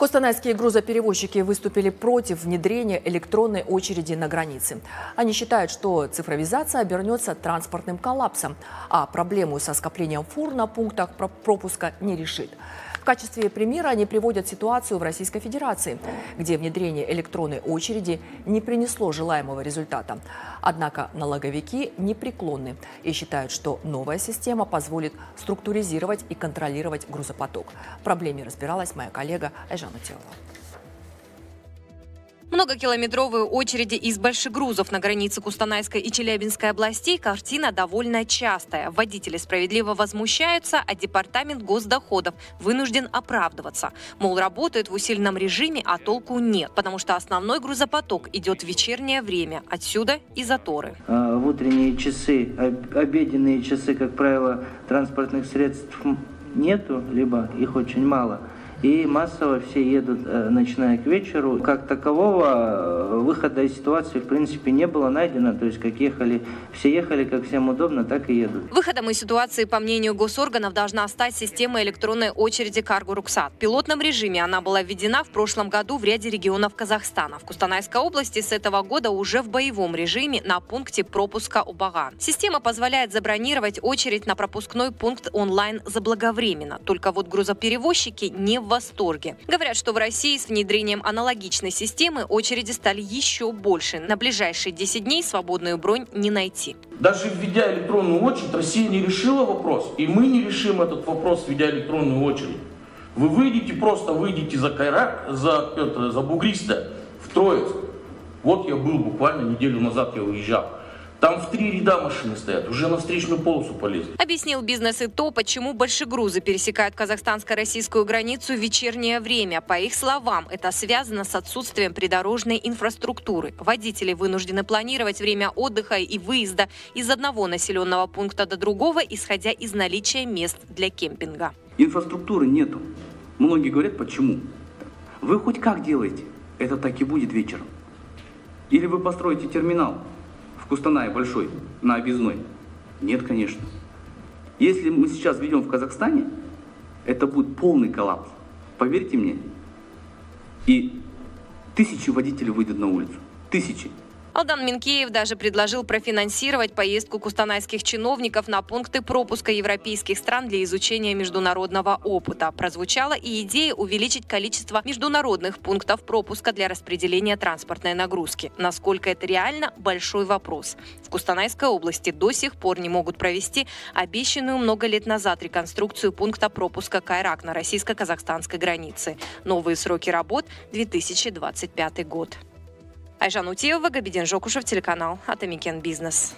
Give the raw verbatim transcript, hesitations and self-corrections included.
Костанайские грузоперевозчики выступили против внедрения электронной очереди на границе. Они считают, что цифровизация обернется транспортным коллапсом, а проблему со скоплением фур на пунктах пропуска не решит. В качестве примера они приводят ситуацию в Российской Федерации, где внедрение электронной очереди не принесло желаемого результата. Однако налоговики непреклонны и считают, что новая система позволит структуризировать и контролировать грузопоток. В проблеме разбиралась моя коллега Айжан Утевова. Многокилометровые очереди из большегрузов на границе Костанайской и Челябинской областей – картина довольно частая. Водители справедливо возмущаются, а департамент госдоходов вынужден оправдываться. Мол, работают в усиленном режиме, а толку нет, потому что основной грузопоток идет в вечернее время. Отсюда и заторы. В утренние часы, обеденные часы, как правило, транспортных средств нету, либо их очень мало. И массово все едут, начиная к вечеру. Как такового выхода из ситуации, в принципе, не было найдено. То есть, как ехали, все ехали, как всем удобно, так и едут. Выходом из ситуации, по мнению госорганов, должна стать система электронной очереди «Каргоруксат». В пилотном режиме она была введена в прошлом году в ряде регионов Казахстана. В Костанайской области с этого года уже в боевом режиме на пункте пропуска Убага. Система позволяет забронировать очередь на пропускной пункт онлайн заблаговременно. Только вот грузоперевозчики не в В восторге. Говорят, что в России с внедрением аналогичной системы очереди стали еще больше. На ближайшие десять дней свободную бронь не найти. Даже введя электронную очередь, Россия не решила вопрос. И мы не решим этот вопрос, введя электронную очередь. Вы выйдете, просто выйдете за Кайрак, за, это, за Бугристо, в Троицк. Вот я был буквально неделю назад, я уезжал. Там в три ряда машины стоят, уже на встречную полосу полезли. Объяснил бизнес и то, почему большегрузы пересекают казахстанско-российскую границу в вечернее время. По их словам, это связано с отсутствием придорожной инфраструктуры. Водители вынуждены планировать время отдыха и выезда из одного населенного пункта до другого, исходя из наличия мест для кемпинга. Инфраструктуры нету. Многие говорят, почему. Вы хоть как делаете, это так и будет вечером. Или вы построите терминал в Костанае большой, на объездной? Нет, конечно. Если мы сейчас ведем в Казахстане, это будет полный коллапс. Поверьте мне, и тысячи водителей выйдут на улицу. Тысячи. Алдан Минкеев даже предложил профинансировать поездку костанайских чиновников на пункты пропуска европейских стран для изучения международного опыта. Прозвучала и идея увеличить количество международных пунктов пропуска для распределения транспортной нагрузки. Насколько это реально – большой вопрос. В Костанайской области до сих пор не могут провести обещанную много лет назад реконструкцию пункта пропуска Кайрак на российско-казахстанской границе. Новые сроки работ – две тысячи двадцать пятый год. Айжан Утевова, Габидин Жокушев, телеканал «Атамекен Бизнес».